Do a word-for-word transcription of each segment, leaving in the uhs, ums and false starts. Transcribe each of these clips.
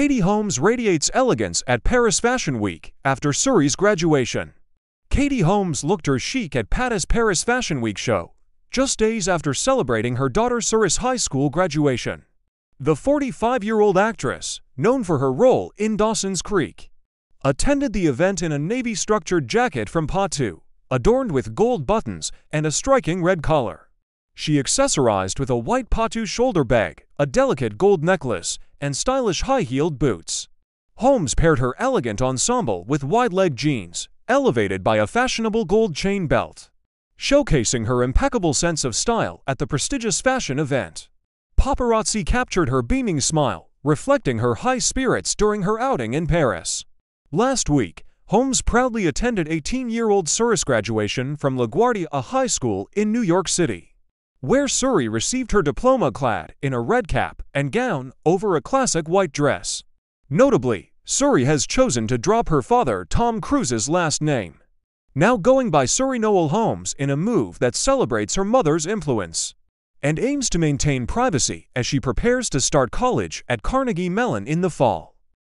Katie Holmes radiates elegance at Paris Fashion Week after Suri's graduation. Katie Holmes looked her chic at Patus Paris Fashion Week show, just days after celebrating her daughter Suri's high school graduation. The forty-five-year-old actress, known for her role in Dawson's Creek, attended the event in a navy-structured jacket from Patou, adorned with gold buttons and a striking red collar. She accessorized with a white Patou shoulder bag, a delicate gold necklace, and stylish high-heeled boots. Holmes paired her elegant ensemble with wide-leg jeans, elevated by a fashionable gold chain belt, showcasing her impeccable sense of style at the prestigious fashion event. Paparazzi captured her beaming smile, reflecting her high spirits during her outing in Paris. Last week, Holmes proudly attended eighteen-year-old Suri's graduation from LaGuardia High School in New York City, where Suri received her diploma clad in a red cap and gown over a classic white dress. Notably, Suri has chosen to drop her father Tom Cruise's last name, now going by Suri Noel Holmes, in a move that celebrates her mother's influence and aims to maintain privacy as she prepares to start college at Carnegie Mellon in the fall.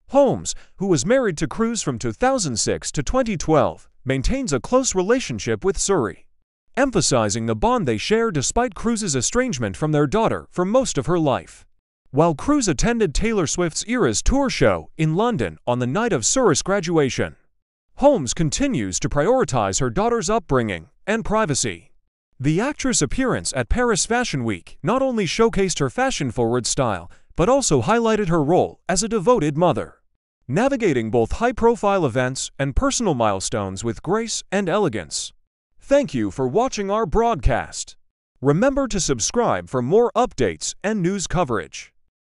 Holmes, who was married to Cruise from two thousand six to twenty twelve, maintains a close relationship with Suri, emphasizing the bond they share despite Cruise's estrangement from their daughter for most of her life. While Cruise attended Taylor Swift's Eras Tour show in London on the night of Suri's graduation, Holmes continues to prioritize her daughter's upbringing and privacy. The actress' appearance at Paris Fashion Week not only showcased her fashion-forward style, but also highlighted her role as a devoted mother, navigating both high-profile events and personal milestones with grace and elegance. Thank you for watching our broadcast. Remember to subscribe for more updates and news coverage.